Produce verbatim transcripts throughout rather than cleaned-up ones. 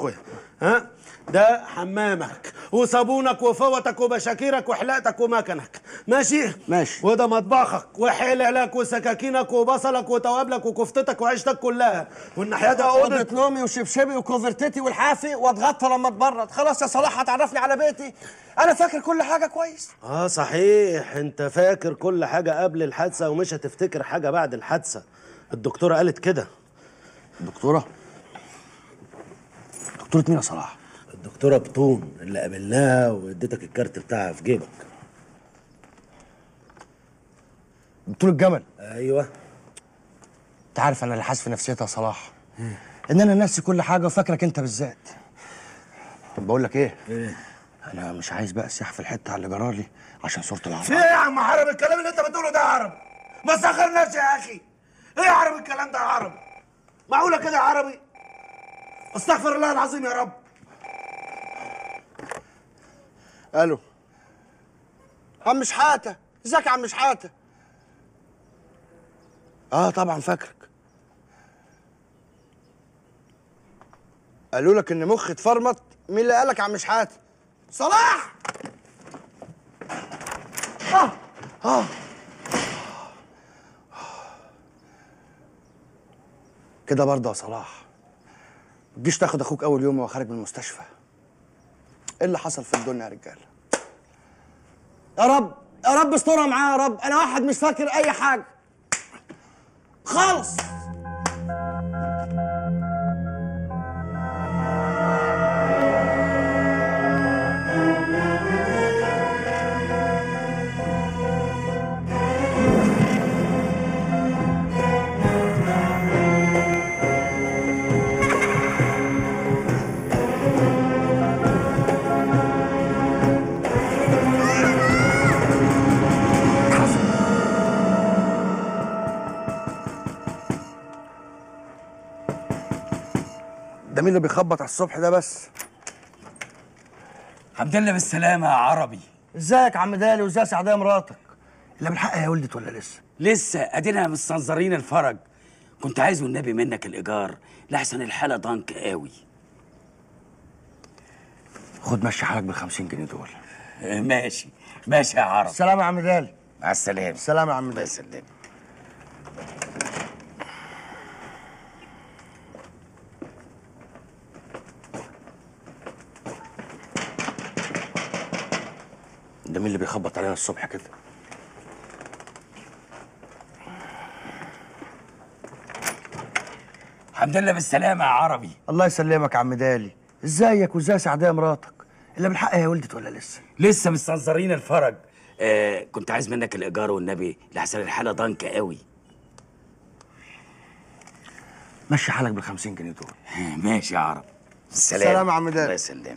اخويا. ها ده حمامك وصابونك وفوتك وبشاكيرك وحلاقتك ومكنك، ماشي ماشي، وده مطبخك وحلالك وسكاكينك وبصلك وتوابلك وكفتتك وعيشتك كلها، والناحيه ده اوضه نومي وشبشبي وكوفرتتي والحافي، واتغطى لما اتبرد. خلاص يا صلاح هتعرفني على بيتي، انا فاكر كل حاجه كويس. اه صحيح، انت فاكر كل حاجه قبل الحادثه ومش هتفتكر حاجه بعد الحادثه. الدكتوره قالت كده. الدكتوره؟ دكتوره مين يا صلاح؟ الدكتوره بطون اللي قابلناها واديتك الكارت بتاعها في جيبك. بطول الجمل؟ ايوه. انت عارف انا اللي حاسس في نفسيتها يا صلاح ان انا نفسي كل حاجه وفاكرك انت بالذات. بقول لك ايه؟ ايه؟ انا مش عايز بقى سياح في الحته اللي جرى لي عشان صوره العرب. في ايه يا عم عرب؟ الكلام اللي انت بتقوله ده يا عرب؟ ما تسخرناش يا اخي. ايه يا عرب الكلام ده يا عرب؟ معقوله كده يا عربي؟ استغفر الله العظيم يا رب. الو عم شحاته، ازيك يا عم شحاته؟ اه طبعا فاكرك. قالوا لك ان مخي اتفرمط. مين اللي قالك يا عم شحاته؟ صلاح. اه اه كده برضه يا صلاح، ما تجيش تاخد اخوك اول يوم وهو خارج من المستشفى. ايه اللي حصل في الدنيا يا رجاله؟ يا رب يا رب استرها معاه يا رب، انا واحد مش فاكر اي حاجه خالص. مين اللي بيخبط على الصبح ده بس؟ عبد الله بالسلامة يا عربي. ازيك يا عم دالي وازاي سعدية مراتك؟ اللي بالحق هي ولدت ولا لسه؟ لسه، ادينا مستنظرين الفرج. كنت عايز والنبي منك الايجار لحسن الحالة ضنك قوي. خد مشي حالك بال خمسين جنيه دول. ماشي ماشي يا عربي. السلام يا عم دالي. مع السلامة. السلام يا عم دالي. السلام. ده مين اللي بيخبط علينا الصبح كده؟ الحمد لله بالسلامة يا عربي. الله يسلمك يا عم دالي، ازيك وازاي سعدية مراتك؟ اللي بالحق هي ولدت ولا لسه؟ لسه مستنظرين الفرج. آه كنت عايز منك الإيجار والنبي لحسن الحالة ضنكة قوي. مشي حالك بالخمسين جنيه دول. ماشي يا عربي. السلام. السلام يا عم دالي. الله يسلمك.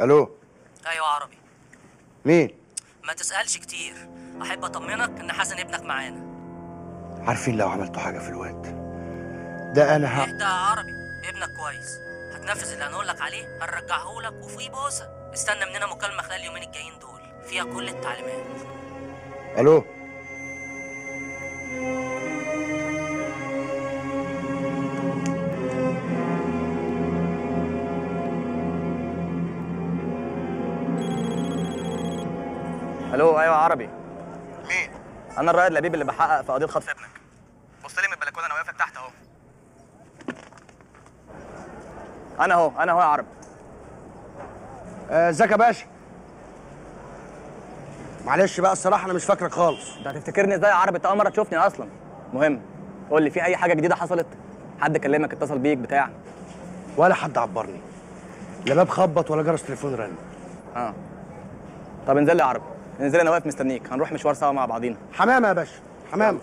الو. ايوه عربي. مين؟ ما تسالش كتير، احب اطمنك ان حسن ابنك معانا. عارفين لو عملتوا حاجه في الواد ده انا ه... اهدى يا عربي، ابنك كويس، هتنفذ اللي هنقول لك عليه، هنرجعه لك وفي بوسه. استنى مننا مكالمه خلال اليومين الجايين دول فيها كل التعليمات. الو. الو. ايوه عربي. مين؟ انا الرائد لبيب اللي بحقق في قضيه خطف ابنك. بص لي من البلكونه، انا واقف تحت اهو. انا اهو انا اهو يا عربي. ازيك آه يا باشا؟ معلش بقى الصراحه انا مش فاكرك خالص. انت هتفتكرني ازاي يا عربي؟ انت اول مره تشوفني اصلا. المهم قول لي، في اي حاجه جديده حصلت؟ حد كلمك، اتصل بيك بتاع؟ ولا حد عبرني، لا باب خبط ولا جرس تليفون رن. اه طب انزل لي يا عربي، انزل انا واقف مستنيك، هنروح مشوار سوا مع بعضينا. حمامه يا باشا، حمامه.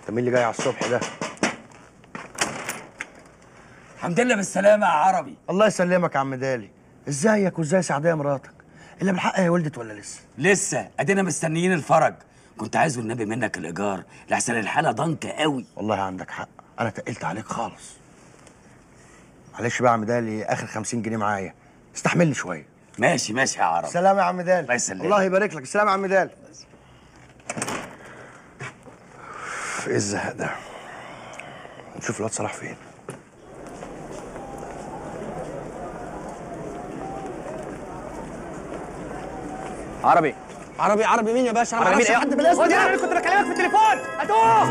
انت مين اللي جاي على الصبح ده؟ الحمد لله بالسلامه يا عربي. الله يسلمك يا عم دالي، ازيك وازاي سعديه مراتك؟ اللي بالحق هي ولدت ولا لسه؟ لسه، ادينا مستنيين الفرج. كنت عايز والنبي منك الايجار لحسن الحاله ضنكه قوي. والله عندك حق، انا تقلت عليك خالص. معلش بقى يا عم دالي، اخر خمسين جنيه معايا، استحملني شويه. ماشي ماشي يا عربي. سلام يا عم دال. الله يسلمك. الله يبارك لك. سلام يا عم دال. ايه الزهق ده؟ نشوف الواد صلاح فين. عربي عربي عربي مين يا باشا؟ انا ما اعرفش حد بالاسم ده. انا كنت بكلمك في التليفون. هاتوه.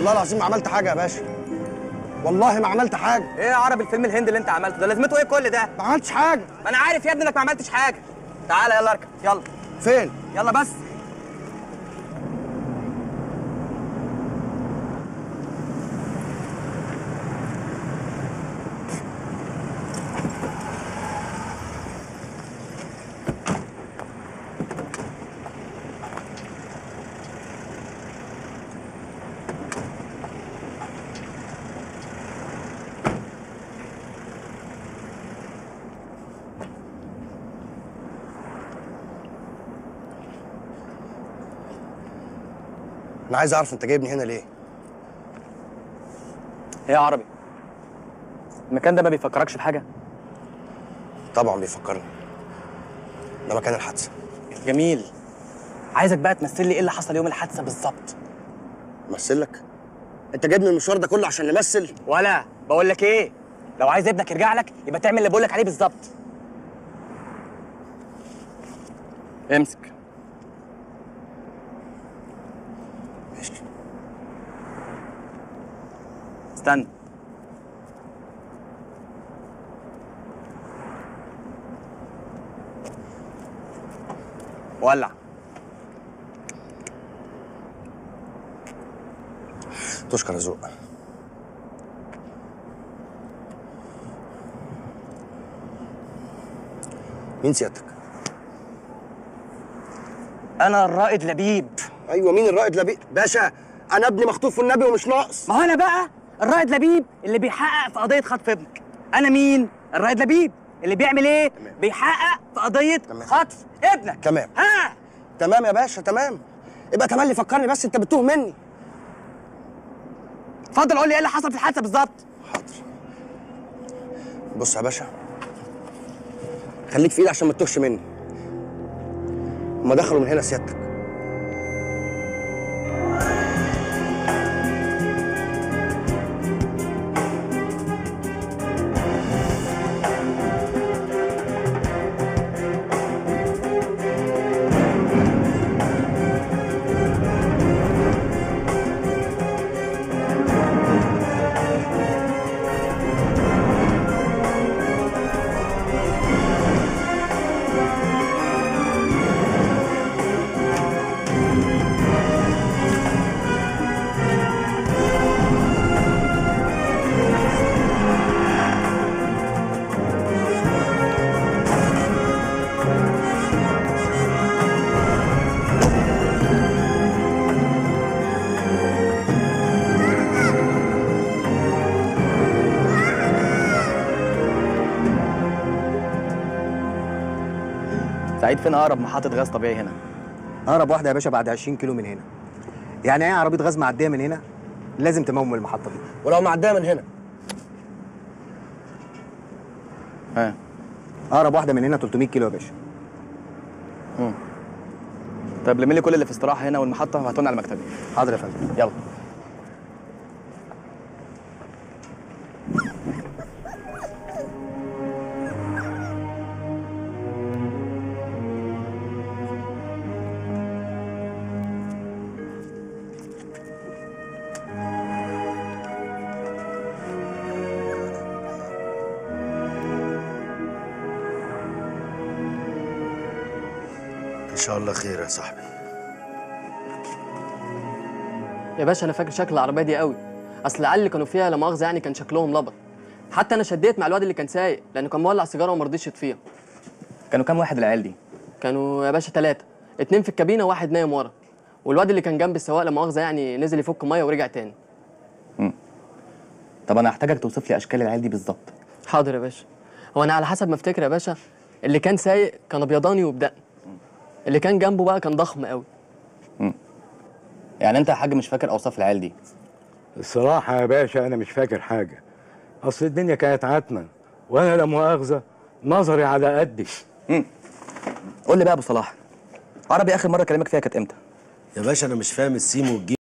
والله العظيم ما عملت حاجة يا باشا. والله ما عملت حاجة. ايه يا عربي الفيلم الهندي اللي انت عملته ده لازمته ايه كل ده؟ ما عملتش حاجة. ما انا عارف يا ابني انك ما عملتش حاجة. تعالى يلا اركب يلا. فين؟ يلا بس. أنا عايز أعرف أنت جايبني هنا ليه؟ إيه يا عربي؟ المكان ده ما بيفكركش بحاجة؟ طبعًا بيفكرني. ده مكان الحادثة. جميل. عايزك بقى تمثل لي إيه اللي حصل يوم الحادثة بالظبط. أمثل لك؟ أنت جايبني المشوار ده كله عشان نمثل؟ ولا بقول لك إيه؟ لو عايز ابنك يرجع لك يبقى تعمل اللي بقول لك عليه بالظبط. امسك. استنى. ولع. تشكر يا ذوق. مين سيادتك؟ أنا الرائد لبيب. أيوه مين الرائد لبيب؟ باشا أنا ابني مخطوف والنبي ومش ناقص. ما هو أنا بقى الرائد لبيب اللي بيحقق في قضية خطف ابنك. أنا مين؟ الرائد لبيب اللي بيعمل إيه؟ تمام. بيحقق في قضية تمام. خطف ابنك. تمام. ها؟ تمام يا باشا تمام. ابقى تملي فكرني بس أنت بتتوه مني. اتفضل قول لي إيه اللي حصل في الحادثة بالظبط. حاضر. بص يا باشا خليك في إيدي عشان ما تتوهش مني. هما دخلوا من هنا سيادتك. سعيد فين اقرب محطة غاز طبيعي هنا؟ اقرب واحدة يا باشا بعد عشرين كيلو من هنا. يعني ايه عربية غاز معدية من هنا؟ لازم تموم المحطة دي. ولو معدية من هنا؟ ها اقرب واحدة من هنا تلتمية كيلو يا باشا. امم طب لملي كل اللي في استراحة هنا والمحطة وهاتولنا على مكتبي. حاضر يا فندم. يلا. إن شاء الله خير يا صاحبي. يا باشا أنا فاكر شكل العربية دي قوي، أصل العيال اللي كانوا فيها لا مؤاخذة يعني كان شكلهم لبر. حتى أنا شديت مع الواد اللي كان سايق لأنه كان مولع سيجارة وما رضيش يطفيها. كانوا كام واحد العيال دي؟ كانوا يا باشا ثلاثة، اتنين في الكابينة وواحد نايم ورا. والواد اللي كان جنب السواق لا مؤاخذة يعني نزل يفك مية ورجع تاني. امم طب أنا هحتاجك توصف لي أشكال العيال دي بالظبط. حاضر يا باشا. هو انا على حسب ما افتكر يا باشا، اللي كان سايق كان ابيضاني وبدقن، اللي كان جنبه بقى كان ضخم قوي. امم يعني انت يا حاج مش فاكر اوصاف العيال دي؟ الصراحه يا باشا انا مش فاكر حاجه، اصل الدنيا كانت عتمه وانا لا مؤاخذه نظري على قدي. امم قول لي بقى يا ابو صلاح، عربي اخر مره كلامك فيها كانت امتى؟ يا باشا انا مش فاهم السيم والجيم